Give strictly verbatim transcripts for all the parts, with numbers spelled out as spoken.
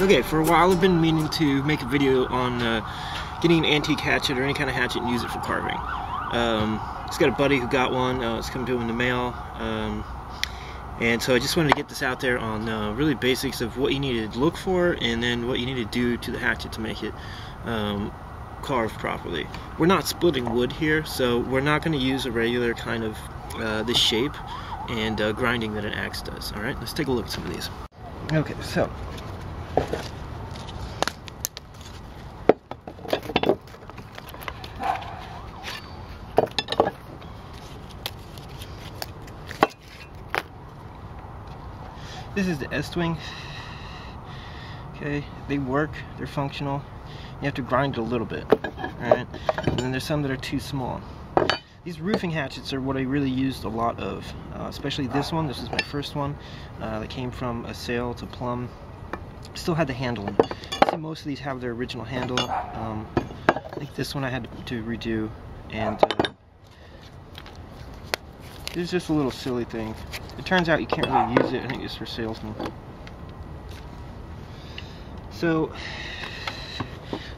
Okay, for a while I've been meaning to make a video on uh, getting an antique hatchet or any kind of hatchet and use it for carving. Um, just got a buddy who got one, uh, it's come to him in the mail. Um, and so I just wanted to get this out there on uh, really basics of what you need to look for and then what you need to do to the hatchet to make it um, carved properly. We're not splitting wood here, so we're not going to use a regular kind of uh, this shape and uh, grinding that an axe does. Alright, let's take a look at some of these. Okay, so this is the S-Wing. Okay, they work, they're functional. You have to grind it a little bit, alright? And then there's some that are too small. These roofing hatchets are what I really used a lot of, uh, especially this one. This is my first one uh, that came from a sale to Plum. Still had the handle in it. See, most of these have their original handle. Um, I think this one I had to redo, and uh, it's just a little silly thing. It turns out you can't really use it. I think it's for salesmen. So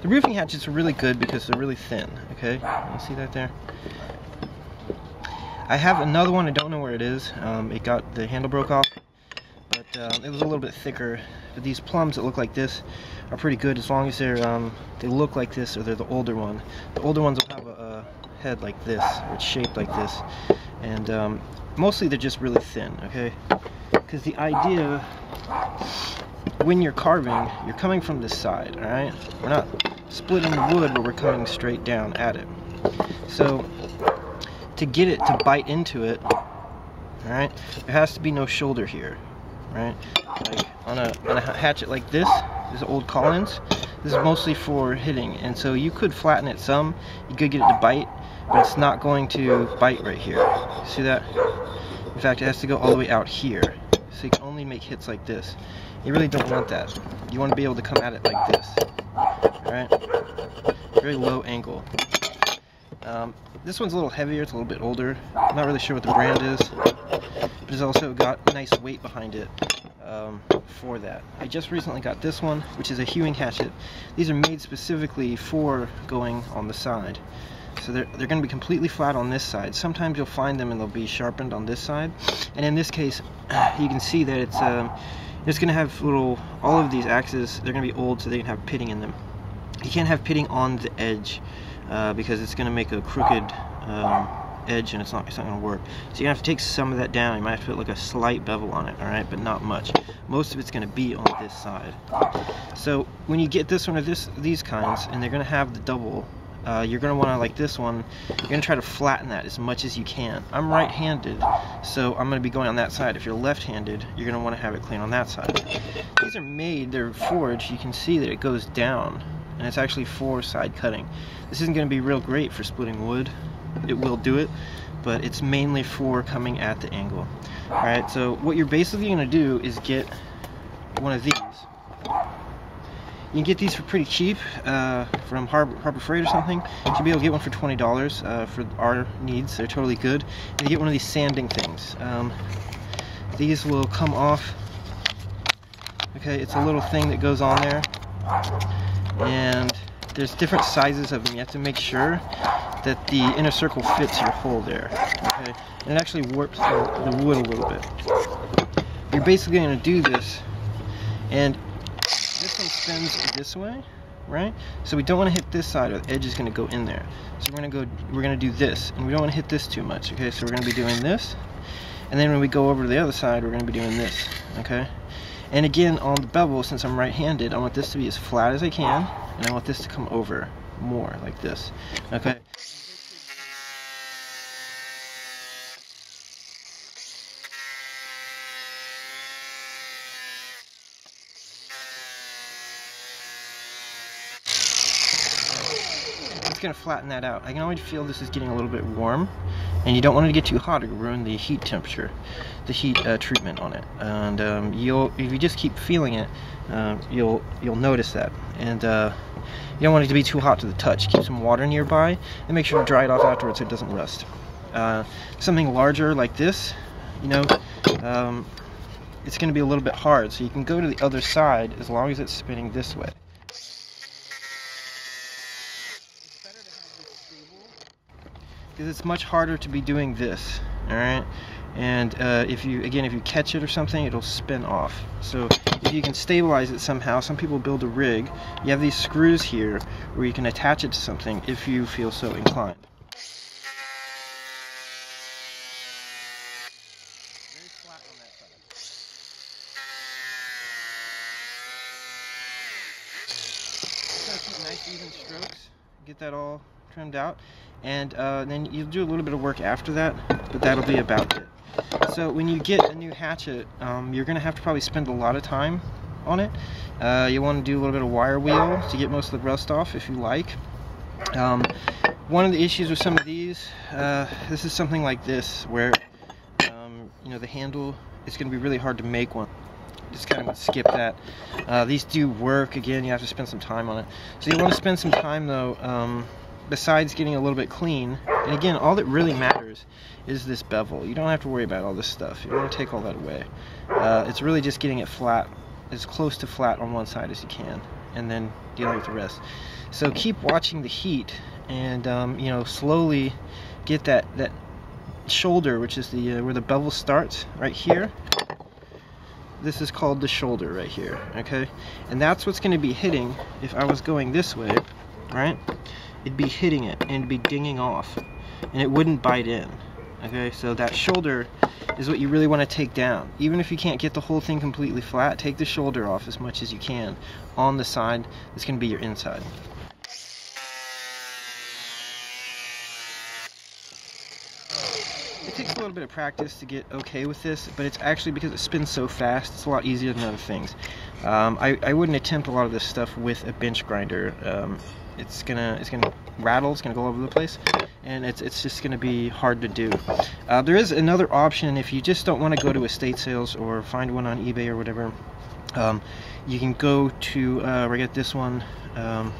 the roofing hatchets are really good because they're really thin. Okay, you see that there? I have another one. I don't know where it is. Um, it got the handle broke off, but um, it was a little bit thicker. But these Plums that look like this are pretty good as long as they're um, they look like this, or they're the older one. The older ones will have a, a head like this, or it's shaped like this, and um, mostly they're just really thin. Okay, because the idea when you're carving, you're coming from this side. All right, we're not splitting the wood, but we're coming straight down at it. So to get it to bite into it, alright, there has to be no shoulder here, right? Like on a, on a hatchet like this, this is old Collins, this is mostly for hitting, and so you could flatten it some, you could get it to bite, but it's not going to bite right here. See that? In fact, it has to go all the way out here, so you can only make hits like this. You really don't want that. You want to be able to come at it like this, alright? Very low angle. Um, this one's a little heavier, it's a little bit older. I'm not really sure what the brand is, but it's also got nice weight behind it um, for that. I just recently got this one, which is a hewing hatchet. These are made specifically for going on the side. So they're, they're going to be completely flat on this side. Sometimes you'll find them and they'll be sharpened on this side. And in this case, you can see that it's, um, it's going to have little, all of these axes, they're going to be old so they can have pitting in them. You can't have pitting on the edge. Uh, because it's going to make a crooked um, edge, and it's not, it's not going to work. So you're going to have to take some of that down. You might have to put like a slight bevel on it, all right, but not much. Most of it's going to be on this side. So when you get this one or this, these kinds, and they're going to have the double, uh, you're going to want to, like this one, you're going to try to flatten that as much as you can. I'm right-handed, so I'm going to be going on that side. If you're left-handed, you're going to want to have it clean on that side. These are made, they're forged. You can see that it goes down. And it's actually for side cutting. This isn't going to be real great for splitting wood. It will do it, but it's mainly for coming at the angle. Alright, so what you're basically going to do is get one of these. You can get these for pretty cheap uh, from Harbor, Harbor Freight or something. You should be able to get one for twenty dollars uh, for our needs. They're totally good. And you get one of these sanding things. Um, these will come off. Okay, it's a little thing that goes on there. And there's different sizes of them. You have to make sure that the inner circle fits your hole there. Okay? And it actually warps the, the wood a little bit. You're basically going to do this, and this one spins this way, right? So we don't want to hit this side, or the edge is going to go in there. So we're going to go, we're going to do this, and we don't want to hit this too much. Okay, so we're going to be doing this, and then when we go over to the other side, we're going to be doing this. Okay. And again, on the bevel, since I'm right-handed, I want this to be as flat as I can, and I want this to come over more, like this. Okay. It's gonna flatten that out. I can already feel this is getting a little bit warm, and you don't want it to get too hot or ruin the heat temperature, the heat uh, treatment on it. And um, you'll, if you just keep feeling it, uh, you'll you'll notice that. And uh, you don't want it to be too hot to the touch. Keep some water nearby, and make sure to dry it off afterwards so it doesn't rust. Uh, something larger like this, you know, um, it's going to be a little bit hard, so you can go to the other side as long as it's spinning this way. Because it's much harder to be doing this, alright? And uh, if you, again, if you catch it or something, it'll spin off. So if you can stabilize it somehow, some people build a rig. You have these screws here where you can attach it to something if you feel so inclined. Get that all trimmed out, and uh, then you'll do a little bit of work after that, but that'll be about it. So when you get a new hatchet, um, you're going to have to probably spend a lot of time on it. Uh, you want to do a little bit of wire wheel to get most of the rust off if you like. Um, one of the issues with some of these, uh, this is something like this where um, you know, the handle, it's going to be really hard to make one. Just kind of skip that. Uh, these do work. Again, you have to spend some time on it. So you want to spend some time though, um, besides getting a little bit clean. And again, all that really matters is this bevel. You don't have to worry about all this stuff. You don't want to take all that away. Uh, it's really just getting it flat, as close to flat on one side as you can, and then dealing with the rest. So keep watching the heat, and um, you know, slowly get that that shoulder, which is the uh, where the bevel starts right here. This is called the shoulder right here, okay? And that's what's going to be hitting. If I was going this way, right, it'd be hitting it and it'd be dinging off, and it wouldn't bite in, okay? So that shoulder is what you really want to take down. Even if you can't get the whole thing completely flat, take the shoulder off as much as you can on the side that's going to be your inside. It takes a little bit of practice to get okay with this, but it's actually, because it spins so fast, it's a lot easier than other things. Um, I, I wouldn't attempt a lot of this stuff with a bench grinder. Um, it's gonna it's gonna rattle, it's gonna go all over the place, and it's, it's just gonna be hard to do. Uh, there is another option if you just don't want to go to estate sales or find one on eBay or whatever. Um, you can go to, uh, where I get this one, um,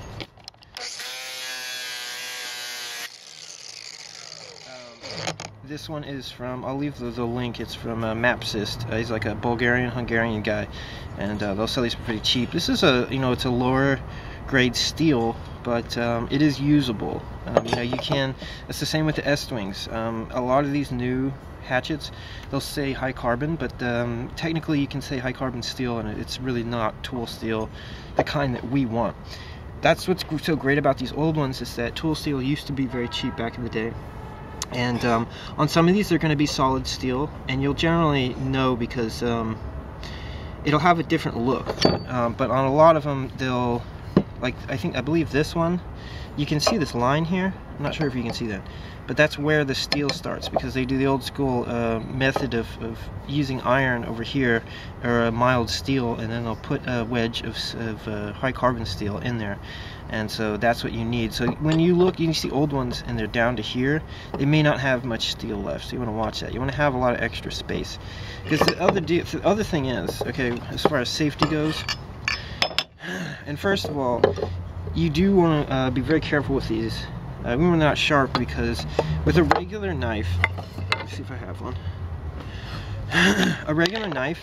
This one is from, I'll leave the, the link, it's from uh, MapSyst. Uh, he's like a Bulgarian, Hungarian guy, and uh, they'll sell these pretty cheap. This is a, you know, it's a lower grade steel, but um, it is usable. Um, you know, you can, it's the same with the S-Wings. Um, a lot of these new hatchets, they'll say high carbon, but um, technically you can say high carbon steel, and it's really not tool steel, the kind that we want. That's what's so great about these old ones, is that tool steel used to be very cheap back in the day. And um, on some of these, they're going to be solid steel, and you'll generally know because um, it'll have a different look. Um, but on a lot of them, they'll, like, I think, I believe this one, you can see this line here. I'm not sure if you can see that, but that's where the steel starts, because they do the old school uh, method of, of using iron over here, or a mild steel, and then they'll put a wedge of, of uh, high carbon steel in there. And so that's what you need. So when you look, you can see old ones and they're down to here. They may not have much steel left, so you want to watch that. You want to have a lot of extra space. Because the other, de the other thing is, okay, as far as safety goes, and first of all, you do want to uh, be very careful with these. Uh, we were not sharp, because with a regular knife, let's see if I have one. A regular knife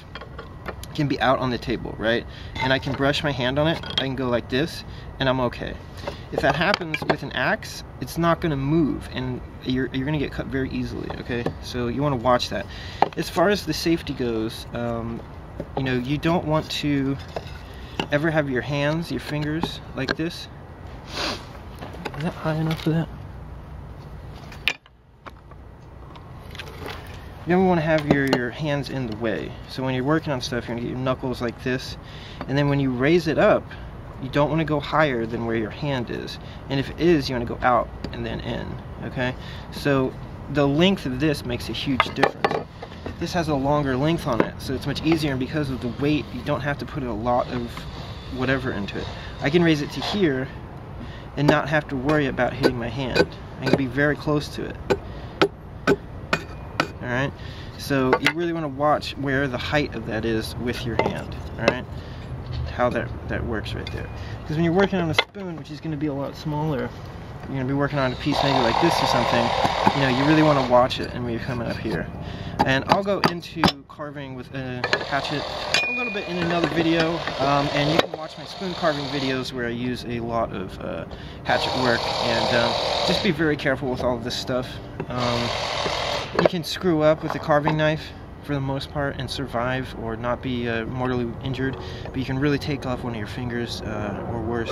can be out on the table, right? And I can brush my hand on it, I can go like this, and I'm okay. If that happens with an axe, it's not going to move, and you're, you're going to get cut very easily, okay? So you want to watch that. As far as the safety goes, um, you know, you don't want to ever have your hands, your fingers, like this. Is that high enough for that? You never want to have your, your hands in the way. So when you're working on stuff, you're going to get your knuckles like this. And then when you raise it up, you don't want to go higher than where your hand is. And if it is, you want to go out and then in, okay? So the length of this makes a huge difference. This has a longer length on it, so it's much easier, and because of the weight, you don't have to put a lot of whatever into it. I can raise it to here and not have to worry about hitting my hand. I can be very close to it. Alright, so you really want to watch where the height of that is with your hand. Alright, how that, that works right there. Because when you're working on a spoon, which is going to be a lot smaller, you're going to be working on a piece maybe like this or something, you know, you really want to watch it, and we come up here. And I'll go into carving with a hatchet a little bit in another video, um, and you can watch my spoon carving videos where I use a lot of uh, hatchet work, and um, just be very careful with all of this stuff. Um, you can screw up with a carving knife for the most part and survive or not be uh, mortally injured, but you can really take off one of your fingers uh, or worse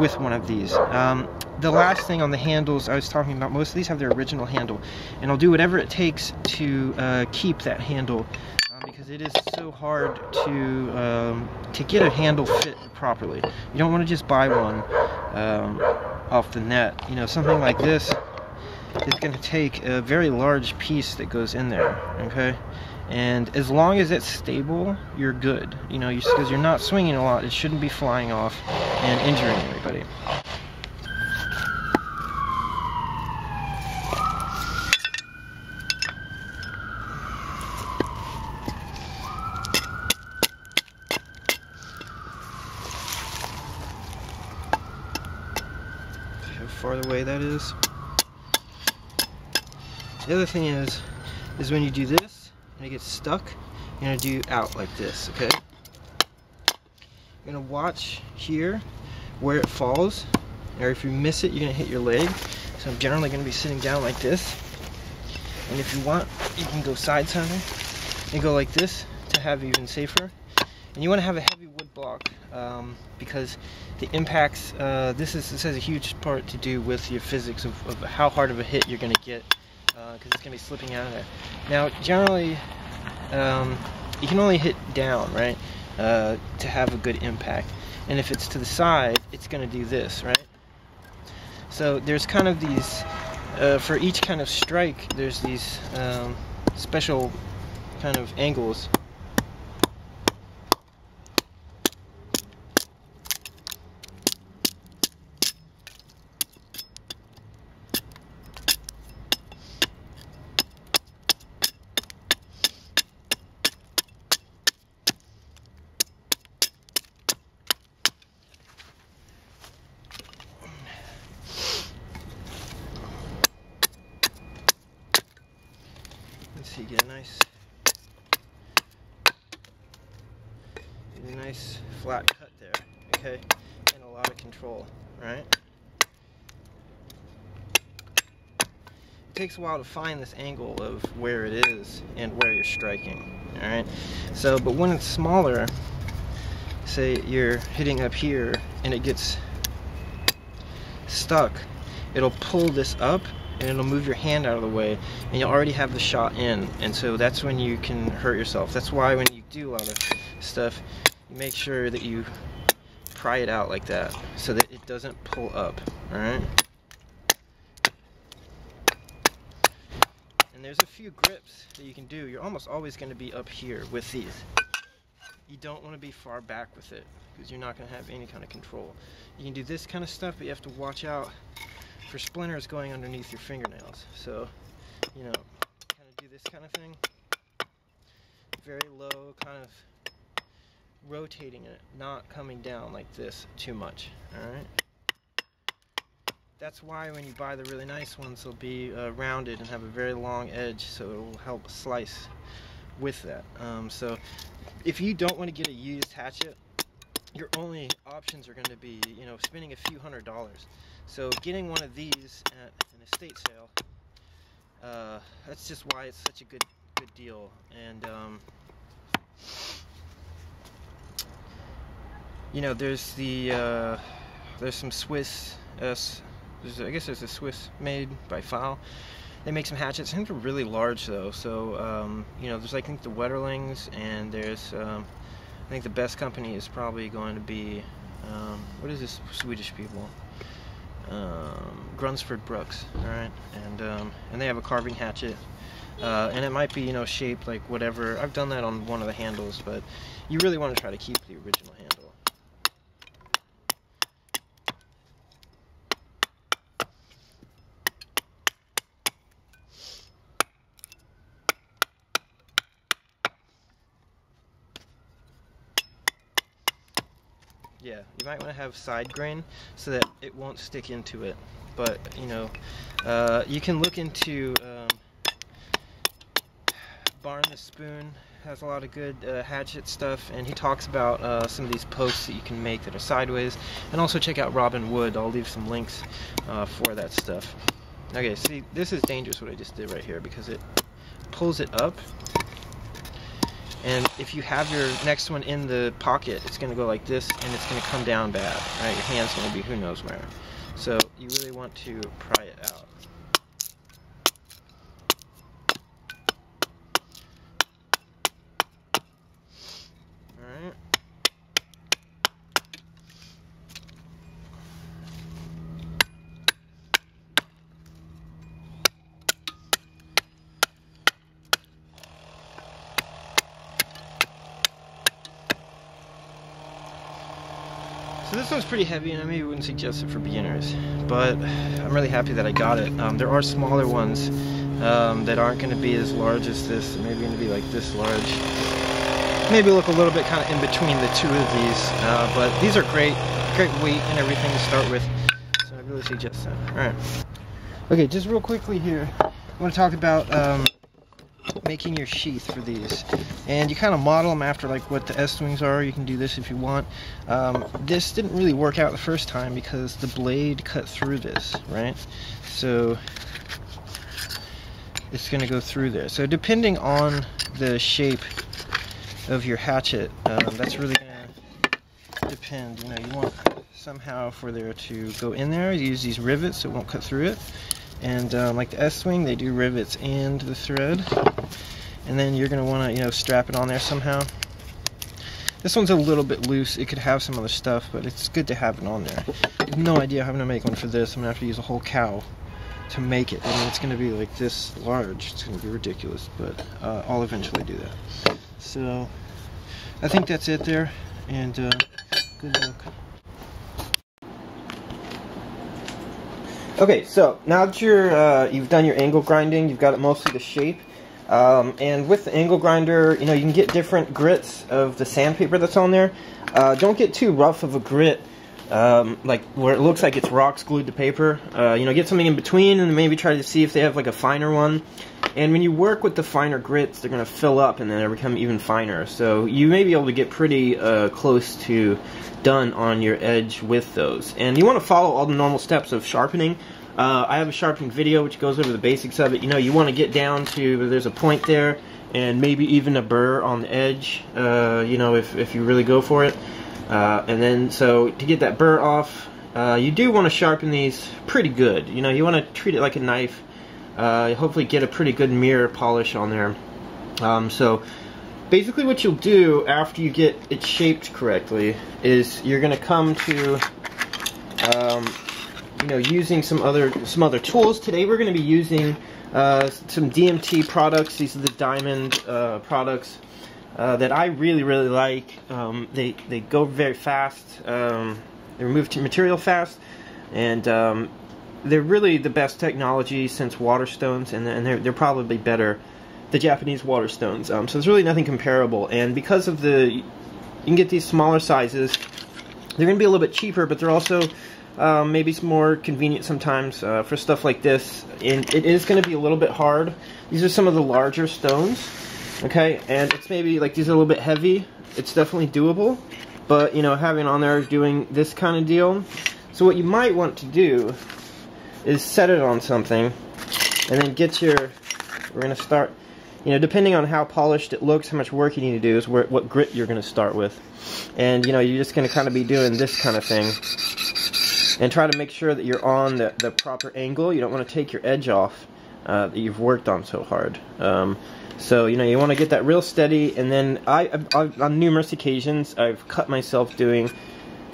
with one of these. Um, the last thing on the handles I was talking about, most of these have their original handle, and I'll do whatever it takes to uh, keep that handle, uh, because it is so hard to um, to get a handle fit properly. You don't want to just buy one um, off the net. You know, something like this is going to take a very large piece that goes in there, okay? And as long as it's stable, you're good, you know, because you're not swinging a lot. It shouldn't be flying off and injuring everybody. See how far away that is. The other thing is, is when you do this, and it gets stuck, you're going to do out like this, okay? You're going to watch here where it falls, or if you miss it, you're going to hit your leg. So I'm generally going to be sitting down like this, and if you want, you can go side center and go like this to have it even safer. And you want to have a heavy wood block, um, because the impacts, uh, this, is, this has a huge part to do with your physics of, of how hard of a hit you're going to get, because uh, it's going to be slipping out of there. Now, generally, um, you can only hit down, right, uh, to have a good impact. And if it's to the side, it's going to do this, right? So there's kind of these, uh, for each kind of strike, there's these um, special kind of angles. So you get a nice, get a nice flat cut there, okay, and a lot of control, right? It takes a while to find this angle of where it is and where you're striking, all right? So, but when it's smaller, say you're hitting up here and it gets stuck, it'll pull this up, and it'll move your hand out of the way, and you'll already have the shot in, and so that's when you can hurt yourself. That's why when you do a lot of stuff, you make sure that you pry it out like that, so that it doesn't pull up, alright? And there's a few grips that you can do. You're almost always going to be up here with these. You don't want to be far back with it, because you're not going to have any kind of control. You can do this kind of stuff, but you have to watch out for splinters going underneath your fingernails. So, you know, kind of do this kind of thing, very low, kind of rotating it, not coming down like this too much, alright? That's why when you buy the really nice ones, they'll be uh, rounded and have a very long edge, so it'll help slice with that. Um, so, if you don't want to get a used hatchet, your only options are going to be, you know, spending a few hundred dollars. So getting one of these at an estate sale, uh, that's just why it's such a good good deal. And um, you know, there's the uh, there's some Swiss, uh, there's, I guess there's a Swiss made by Fowle. They make some hatchets. I think they're really large though. So um, you know, there's I think the Wetterlings, and there's um, I think the best company is probably going to be um, what is this Swedish people? Um, Grunsford Brooks, all right, and um, and they have a carving hatchet, uh, and it might be, you know, shaped like whatever. I've done that on one of the handles, but you really want to try to keep the original handle. Yeah, you might want to have side grain so that it won't stick into it. But, you know, uh, you can look into um, Barn the the Spoon has a lot of good uh, hatchet stuff, and he talks about uh, some of these posts that you can make that are sideways. And also check out Robin Wood. I'll leave some links uh, for that stuff. Okay, see, this is dangerous what I just did right here, because it pulls it up, and if you have your next one in the pocket, it's going to go like this, and it's going to come down bad, right? Your hand's going to be who knows where. So you really want to pry it out. So this one's pretty heavy, and I maybe wouldn't suggest it for beginners, but I'm really happy that I got it. Um, there are smaller ones um, that aren't going to be as large as this, maybe going to be like this large. Maybe look a little bit kind of in between the two of these, uh, but these are great, great weight and everything to start with, so I really suggest that. Alright. Okay, just real quickly here, I want to talk about um, making your sheath for these, and you kind of model them after like what the S-Wings are. You can do this if you want. Um, this didn't really work out the first time because the blade cut through this, right? So it's going to go through there. So depending on the shape of your hatchet, um, that's really going to depend. You know, you want somehow for there to go in there. You use these rivets so it won't cut through it. And um, like the S-Wing, they do rivets and the thread, and then you're going to want to, you know, strap it on there somehow. This one's a little bit loose. It could have some other stuff, but it's good to have it on there. I have no idea how I'm going to make one for this. I'm going to have to use a whole cow to make it. I mean, it's going to be like this large. It's going to be ridiculous, but uh, I'll eventually do that. So I think that's it there, and uh, good luck. Okay, so now that you're, uh, you've done your angle grinding, you've got it mostly to shape, um, and with the angle grinder, you know, you can get different grits of the sandpaper that's on there. Uh, don't get too rough of a grit, um, like where it looks like it's rocks glued to paper. Uh, you know, get something in between and maybe try to see if they have like a finer one. And when you work with the finer grits, they're going to fill up and then they'll become even finer. So you may be able to get pretty uh, close to done on your edge with those. And you want to follow all the normal steps of sharpening. Uh, I have a sharpening video which goes over the basics of it. You know, you want to get down to, there's a point there, and maybe even a burr on the edge, uh, you know, if, if you really go for it. Uh, and then, so, to get that burr off, uh, you do want to sharpen these pretty good. You know, you want to treat it like a knife. Uh, hopefully get a pretty good mirror polish on there. Um, so, basically what you'll do after you get it shaped correctly is you're going to come to, um, you know, using some other some other tools. Today we're going to be using uh, some D M T products. These are the diamond uh, products uh, that I really, really like. Um, they, they go very fast. Um, they remove material fast, and um, they're really the best technology since Waterstones, and, and they're, they're probably better. The Japanese Waterstones, um, so there's really nothing comparable, and because of the, you can get these smaller sizes. They're going to be a little bit cheaper, but they're also um, maybe more convenient sometimes uh, for stuff like this. And it is going to be a little bit hard. These are some of the larger stones, okay, and it's maybe like these are a little bit heavy. It's definitely doable, but you know, having on there doing this kind of deal. So what you might want to do is set it on something, and then get your. We're going to start. You know, depending on how polished it looks, how much work you need to do is where, what grit you're going to start with. And, you know, you're just going to kind of be doing this kind of thing. And try to make sure that you're on the, the proper angle. You don't want to take your edge off uh, that you've worked on so hard. Um, so, you know, you want to get that real steady. And then, I, I've, on numerous occasions, I've cut myself doing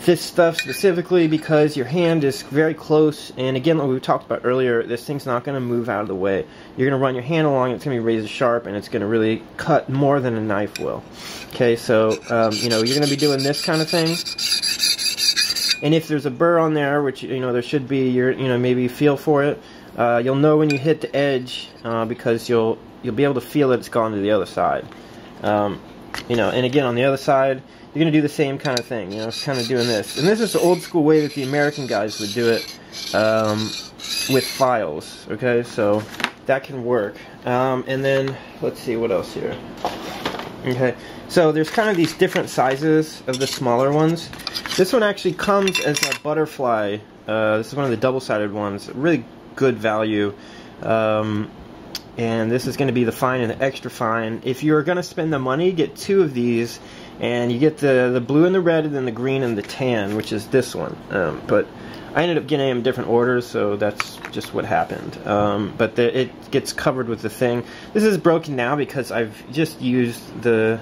this stuff specifically because your hand is very close, and again, like we talked about earlier, this thing's not going to move out of the way. You're going to run your hand along, it's going to be razor sharp, and it's going to really cut more than a knife will. Okay, so, um, you know, you're going to be doing this kind of thing, and if there's a burr on there, which, you know, there should be, you're, you know, maybe feel for it, uh, you'll know when you hit the edge, uh, because you'll, you'll be able to feel that it's gone to the other side. Um, you know, and again, on the other side, you're going to do the same kind of thing, you know, kind of doing this. And this is the old school way that the American guys would do it um, with files, okay? So that can work. Um, and then let's see what else here. Okay, so there's kind of these different sizes of the smaller ones. This one actually comes as a butterfly. Uh, this is one of the double-sided ones. Really good value. Um, and this is going to be the fine and the extra fine. If you're going to spend the money, get two of these. And you get the, the blue and the red, and then the green and the tan, which is this one. Um, but I ended up getting them in different orders, so that's just what happened. Um, but the, it gets covered with the thing. This is broken now because I've just used the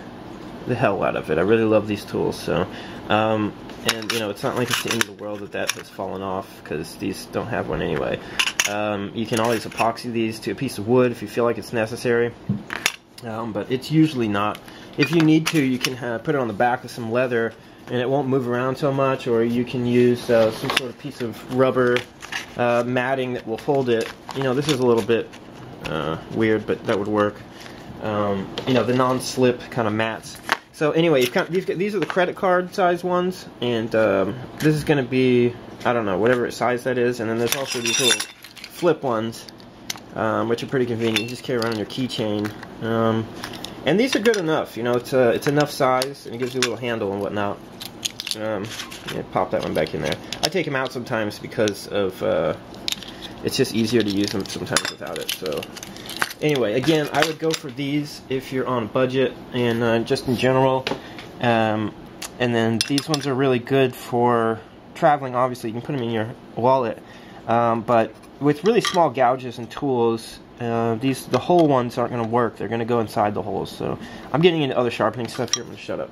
the hell out of it. I really love these tools. So, um, and you know, it's not like it's the end of the world that that has fallen off, because these don't have one anyway. Um, you can always epoxy these to a piece of wood if you feel like it's necessary. Um, but it's usually not. If you need to, you can uh, put it on the back with some leather, and it won't move around so much, or you can use uh, some sort of piece of rubber uh, matting that will hold it. You know, this is a little bit uh, weird, but that would work. Um, you know, the non-slip kind of mats. So anyway, you've got, these are the credit card size ones, and um, this is going to be, I don't know, whatever size that is. And then there's also these little flip ones, um, which are pretty convenient. You just carry around on your keychain. Um, and these are good enough, you know, it's, uh, it's enough size, and it gives you a little handle and whatnot. Um, yeah, pop that one back in there. I take them out sometimes because of, uh, it's just easier to use them sometimes without it, so. Anyway, again, I would go for these if you're on a budget, and uh, just in general. Um, and then these ones are really good for traveling, obviously. You can put them in your wallet. Um, but with really small gouges and tools, uh, these the hole ones aren't going to work. They're going to go inside the holes. So I'm getting into other sharpening stuff here. I'm going to shut up.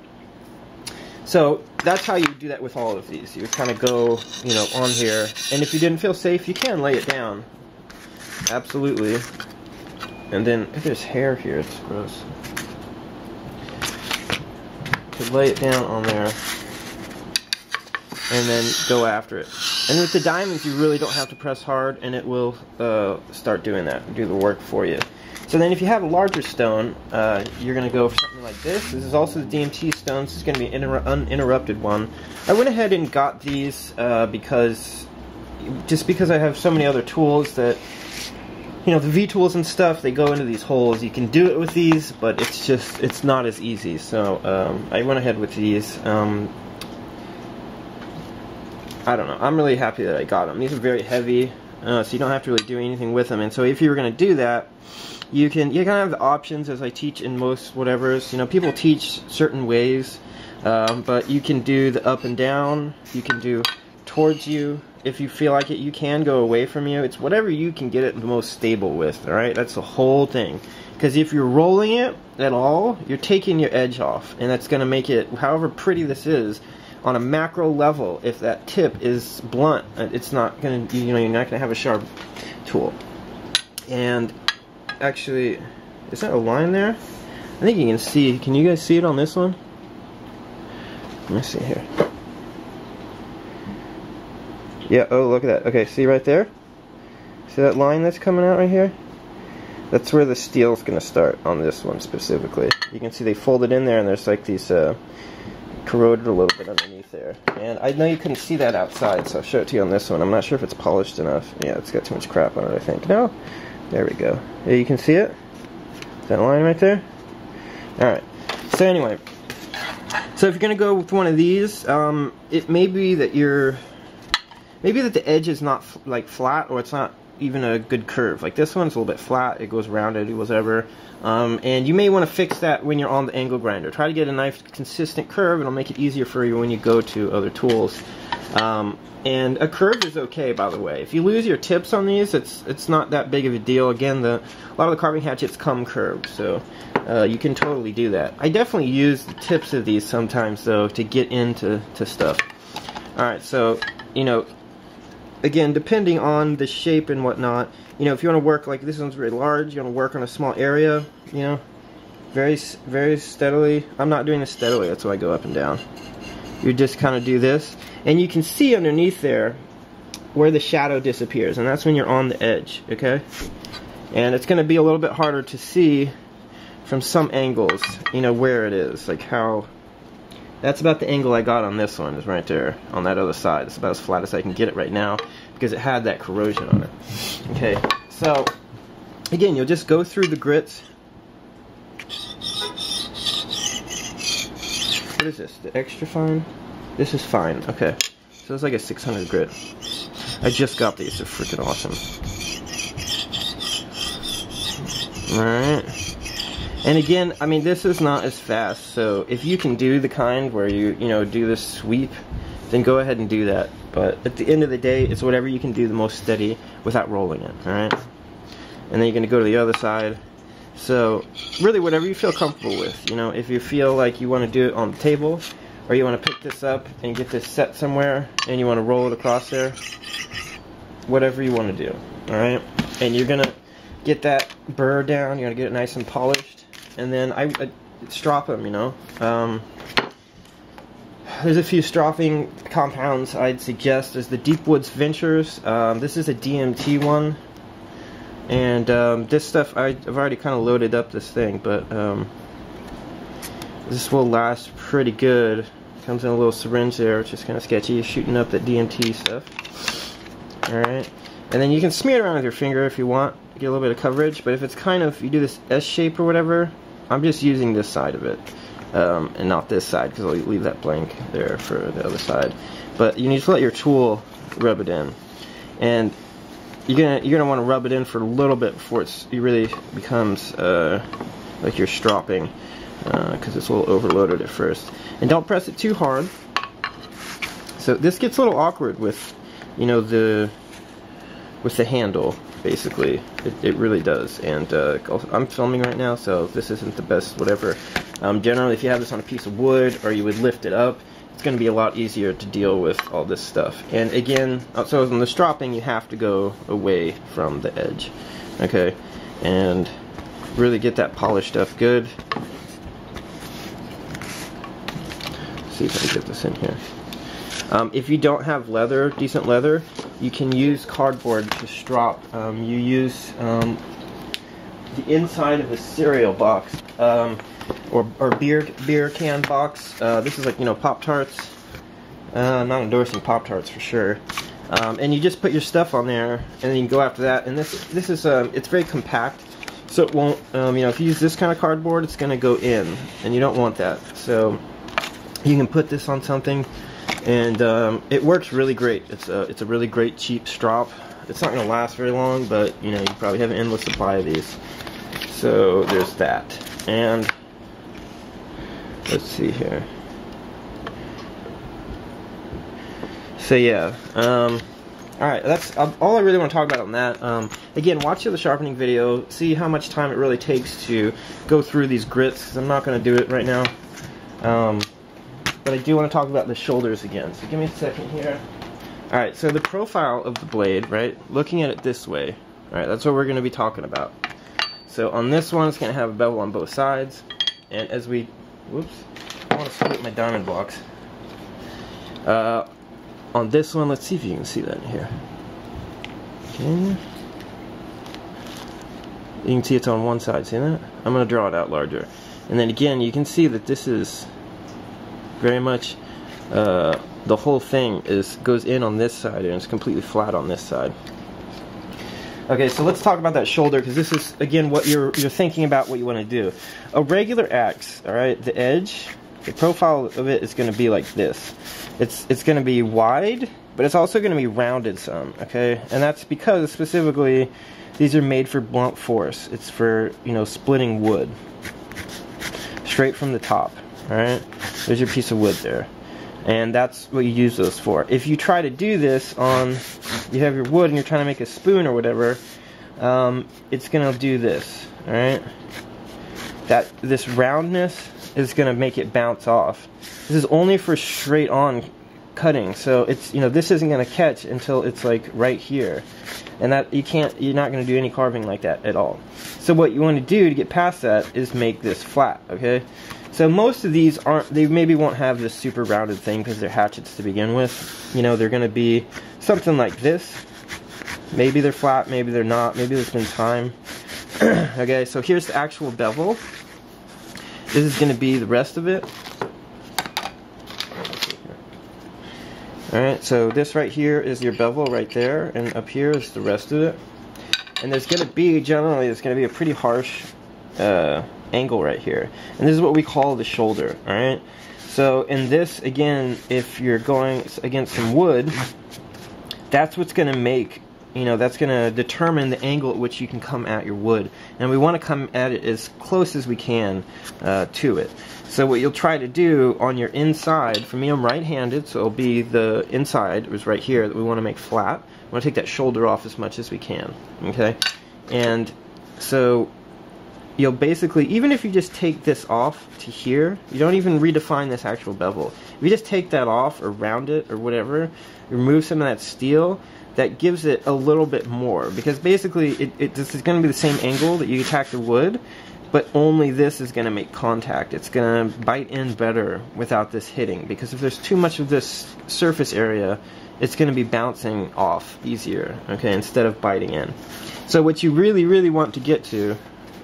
So that's how you do that with all of these. You kind of go, you know, on here. And if you didn't feel safe, you can lay it down. Absolutely. And then, if there's hair here, it's gross. You could lay it down on there, and then go after it. And with the diamonds, you really don't have to press hard, and it will uh, start doing that, do the work for you. So then if you have a larger stone, uh, you're going to go for something like this. This is also the D M T stone. This is going to be an uninterrupted one. I went ahead and got these uh, because, just because I have so many other tools that, you know, the V-tools and stuff, they go into these holes. You can do it with these, but it's just, it's not as easy. So um, I went ahead with these. Um, I don't know. I'm really happy that I got them. These are very heavy, uh, so you don't have to really do anything with them. And so if you were going to do that, you can you kind of have the options, as I teach in most whatevers. You know, people teach certain ways, um, but you can do the up and down. You can do towards you. If you feel like it, you can go away from you. It's whatever you can get it the most stable with, all right? That's the whole thing. Because if you're rolling it at all, you're taking your edge off. And that's going to make it, however pretty this is, on a macro level, if that tip is blunt, it's not going to, you know, you're not going to have a sharp tool. And actually, is that a line there? I think you can see, can you guys see it on this one? Let me see here. Yeah, oh, look at that. Okay, see right there? See that line that's coming out right here? That's where the steel's going to start on this one specifically. You can see they folded in there, and there's like these uh, corroded a little bit underneath there. And I know you couldn't see that outside, so I'll show it to you on this one. I'm not sure if it's polished enough. Yeah, it's got too much crap on it, I think. No? There we go. Yeah, you can see it? That line right there? Alright. So anyway, so if you're going to go with one of these, um, it may be that you're... Maybe that the edge is not, like, flat, or it's not even a good curve. Like, this one's a little bit flat. It goes rounded, whatever. Um, and you may want to fix that when you're on the angle grinder. Try to get a nice, consistent curve. It'll make it easier for you when you go to other tools. Um, and a curve is okay, by the way. If you lose your tips on these, it's it's not that big of a deal. Again, the a lot of the carving hatchets come curved, so uh, you can totally do that. I definitely use the tips of these sometimes, though, to get into to stuff. All right, so, you know... Again, depending on the shape and whatnot, you know, if you want to work, like this one's very large, you want to work on a small area, you know, very, very steadily. I'm not doing this steadily, that's why I go up and down. You just kind of do this, and you can see underneath there where the shadow disappears, and that's when you're on the edge, okay? And it's going to be a little bit harder to see from some angles, you know, where it is, like how... That's about the angle I got on this one, is right there, on that other side. It's about as flat as I can get it right now, because it had that corrosion on it. Okay, so, again, you'll just go through the grits. What is this? The extra fine? This is fine. Okay. So it's like a six hundred grit. I just got these. They're freaking awesome. Alright. And again, I mean, this is not as fast. So if you can do the kind where you, you know, do this sweep, then go ahead and do that. But at the end of the day, it's whatever you can do the most steady without rolling it. Alright. And then you're going to go to the other side. So, really whatever you feel comfortable with, you know, if you feel like you want to do it on the table, or you want to pick this up and get this set somewhere, and you want to roll it across there, whatever you want to do, alright? And you're going to get that burr down, you're going to get it nice and polished, and then I, I strop them, you know. Um, there's a few stropping compounds I'd suggest. There's the Deepwoods Ventures, um, this is a D M T one. And um, this stuff, I, I've already kind of loaded up this thing, but um, this will last pretty good. Comes in a little syringe there, which is kind of sketchy, shooting up that D M T stuff. Alright, and then you can smear it around with your finger if you want, get a little bit of coverage, but if it's kind of, you do this S-shape or whatever, I'm just using this side of it, um, and not this side, because I'll leave that blank there for the other side. But you need to let your tool rub it in. And You're gonna you're gonna want to rub it in for a little bit before it's it really becomes uh, like you're stropping, because uh, it's a little overloaded at first. And don't press it too hard. So this gets a little awkward with, you know, the with the handle basically. It, it really does. And uh, I'm filming right now, so this isn't the best whatever. Um, generally, if you have this on a piece of wood or you would lift it up, it's going to be a lot easier to deal with all this stuff. And again, so on the stropping, you have to go away from the edge, okay, and really get that polished up good. Let's see if I can get this in here. Um, if you don't have leather, decent leather, you can use cardboard to strop. Um, you use um, the inside of a cereal box. Um, Or, or beer beer can box. Uh, this is like, you know, Pop-Tarts. Uh, not endorsing Pop-Tarts for sure. Um, and you just put your stuff on there, and then you go after that. And this this is um, it's very compact, so it won't. Um, you know, if you use this kind of cardboard, it's going to go in, and you don't want that. So you can put this on something, and um, it works really great. It's a it's a really great cheap strop. It's not going to last very long, but you know, you probably have an endless supply of these. So there's that, and let's see here. So yeah, um, alright, that's all I really want to talk about on that. Um, again, watch the sharpening video, see how much time it really takes to go through these grits, because I'm not going to do it right now. Um, but I do want to talk about the shoulders again, so give me a second here. Alright, so the profile of the blade, right, looking at it this way, alright, that's what we're going to be talking about. So on this one, it's going to have a bevel on both sides, and as we... Whoops, I want to split my diamond blocks. Uh, on this one, let's see if you can see that in here. Okay. You can see it's on one side, see that? I'm going to draw it out larger. And then again, you can see that this is very much, uh, the whole thing is goes in on this side, and it's completely flat on this side. Okay, so let's talk about that shoulder, because this is, again, what you're, you're thinking about what you want to do. A regular axe, all right, the edge, the profile of it is going to be like this. It's, it's going to be wide, but it's also going to be rounded some, okay? And that's because, specifically, these are made for blunt force. It's for, you know, splitting wood straight from the top, all right? There's your piece of wood there. And that's what you use those for. If you try to do this on, you have your wood and you're trying to make a spoon or whatever, um, it's going to do this, alright? That, this roundness is going to make it bounce off. This is only for straight on cutting, so it's, you know, this isn't going to catch until it's like right here. And that, you can't, you're not going to do any carving like that at all. So what you want to do to get past that is make this flat, okay? So most of these aren't, they maybe won't have this super rounded thing because they're hatchets to begin with. You know, they're going to be something like this. Maybe they're flat, maybe they're not, maybe there's been time. Okay, so here's the actual bevel. This is going to be the rest of it. Alright, so this right here is your bevel right there, and up here is the rest of it. and there's going to be, generally, there's going to be a pretty harsh uh, angle right here. And this is what we call the shoulder, alright? So in this, again, if you're going against some wood, that's what's going to make, you know, that's going to determine the angle at which you can come at your wood. And we want to come at it as close as we can uh, to it. So what you'll try to do on your inside, for me I'm right-handed, so it'll be the inside, it was right here, that we want to make flat. We want to take that shoulder off as much as we can, okay? And so you'll basically, even if you just take this off to here, you don't even redefine this actual bevel. If you just take that off or round it or whatever, remove some of that steel, that gives it a little bit more, because basically it, it, this is going to be the same angle that you attack the wood, but only this is going to make contact. It's going to bite in better without this hitting, because if there's too much of this surface area, it's going to be bouncing off easier, okay, instead of biting in. So what you really, really want to get to,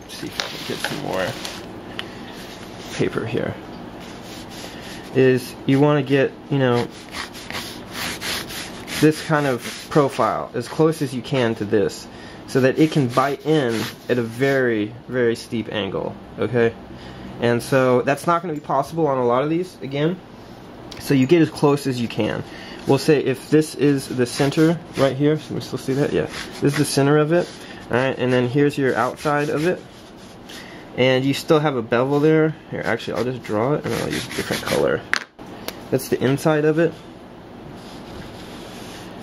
let's see if I can get some more paper here, is you want to get, you know, this kind of profile as close as you can to this, so that it can bite in at a very, very steep angle, okay? And so that's not going to be possible on a lot of these, again, so you get as close as you can. We'll say if this is the center right here, can we still see that? Yeah, this is the center of it, alright, and then here's your outside of it, and you still have a bevel there. Here, actually, I'll just draw it, and I'll use a different color. That's the inside of it.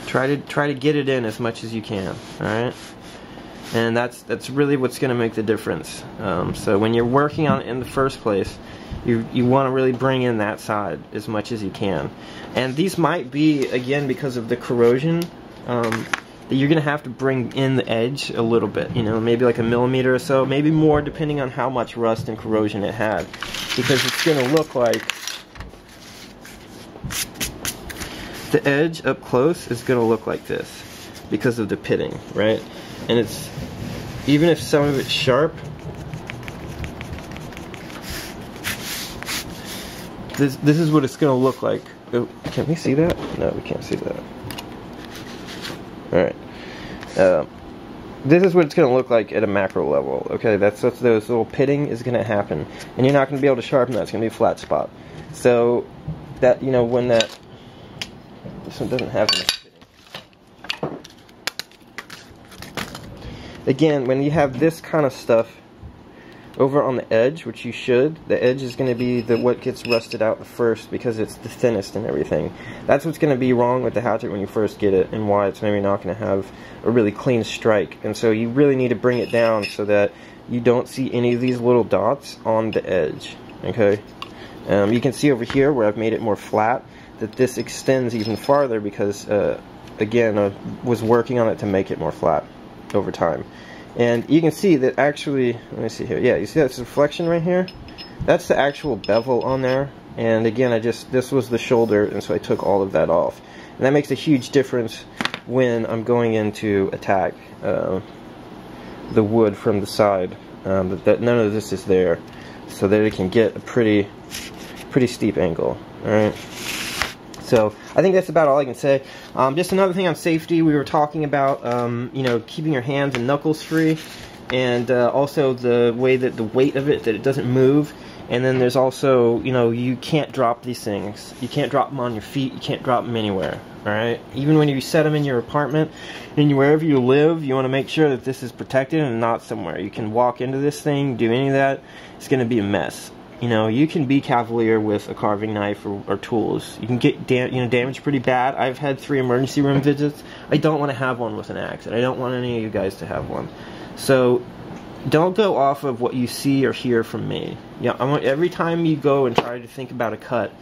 Try to try to get it in as much as you can, all right? And that's that's really what's going to make the difference. Um, so when you're working on it in the first place, you you want to really bring in that side as much as you can. And these might be, again, because of the corrosion, um, that you're going to have to bring in the edge a little bit. You know, maybe like a millimeter or so, maybe more, depending on how much rust and corrosion it had, because it's going to look like. The edge up close is going to look like this because of the pitting, right? And it's, even if some of it's sharp, this this is what it's going to look like. Oh, can we see that? No, we can't see that. All right. Uh, this is what it's going to look like at a macro level. Okay, that's what those little pitting is going to happen, and you're not going to be able to sharpen that. It's going to be a flat spot. So that, you know, when that. This one doesn't have any fitting. Again, when you have this kind of stuff over on the edge, which you should, the edge is going to be the what gets rusted out first because it's the thinnest and everything. That's what's going to be wrong with the hatchet when you first get it, and why it's maybe not going to have a really clean strike. And so you really need to bring it down so that you don't see any of these little dots on the edge. Okay, um, you can see over here where I've made it more flat, that this extends even farther because, uh, again, I was working on it to make it more flat over time. And you can see that actually, let me see here, yeah, you see that reflection right here? That's the actual bevel on there, and again, I just, this was the shoulder, and so I took all of that off. And that makes a huge difference when I'm going in to attack uh, the wood from the side, um, that, that none of this is there, so that it can get a pretty, pretty steep angle, alright? So I think that's about all I can say. Um, just another thing on safety, we were talking about, um, you know, keeping your hands and knuckles free, and uh, also the way that the weight of it, that it doesn't move. And then there's also, you know, you can't drop these things. You can't drop them on your feet. You can't drop them anywhere, all right? Even when you set them in your apartment and wherever you live, you want to make sure that this is protected and not somewhere. You can walk into this thing, do any of that. It's going to be a mess. You know, you can be cavalier with a carving knife or, or tools. You can get dam you know, damaged pretty bad. I've had three emergency room visits. I don't want to have one with an axe, and I don't want any of you guys to have one. So don't go off of what you see or hear from me. Yeah, you know, I want, every time you go and try to think about a cut,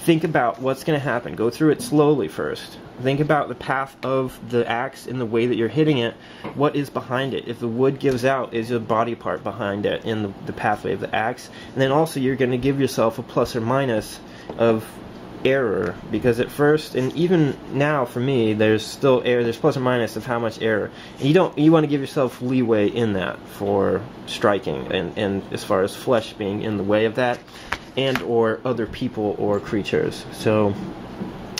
think about what's going to happen. Go through it slowly first. Think about the path of the axe and the way that you're hitting it. What is behind it? If the wood gives out, is your body part behind it in the, the pathway of the axe? And then also you're going to give yourself a plus or minus of error, because at first, and even now for me, there's still error, there's plus or minus of how much error. And you don't, you want to give yourself leeway in that for striking, and, and as far as flesh being in the way of that, and or other people or creatures. So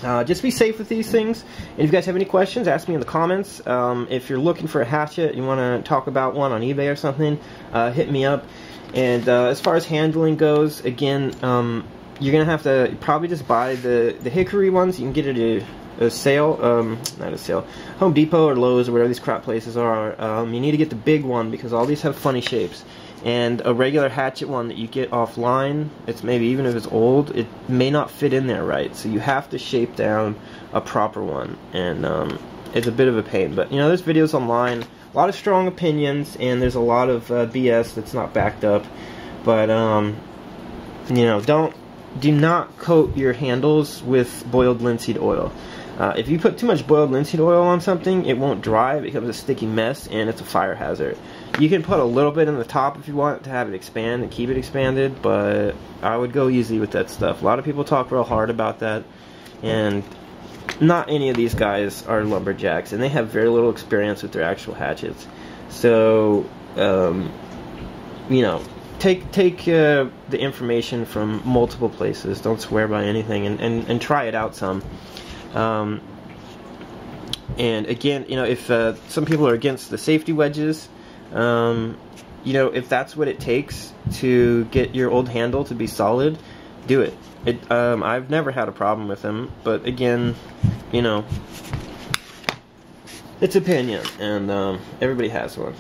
Uh, just be safe with these things, and if you guys have any questions, ask me in the comments. Um, if you're looking for a hatchet, you want to talk about one on eBay or something, uh, hit me up. And uh, as far as handling goes, again, um, you're going to have to probably just buy the, the hickory ones. You can get it at a, a sale, um, not a sale, Home Depot or Lowe's or whatever these crap places are. Um, you need to get the big one because all these have funny shapes. And a regular hatchet one that you get offline, it's maybe even if it's old, it may not fit in there right. So you have to shape down a proper one, and um, it's a bit of a pain. But you know, there's videos online, a lot of strong opinions, and there's a lot of uh, B S that's not backed up. But um, you know, don't do not coat your handles with boiled linseed oil. Uh, if you put too much boiled linseed oil on something, it won't dry, it becomes a sticky mess, and it's a fire hazard. You can put a little bit in the top if you want to have it expand and keep it expanded, but I would go easy with that stuff. A lot of people talk real hard about that, and not any of these guys are lumberjacks, and they have very little experience with their actual hatchets. So, um, you know, take take uh, the information from multiple places. Don't swear by anything, and, and, and try it out some. Um, and again, you know, if uh, some people are against the safety wedges, um, you know, if that's what it takes to get your old handle to be solid, do it. It um, I've never had a problem with them, but again, you know, it's opinion, and um, everybody has one.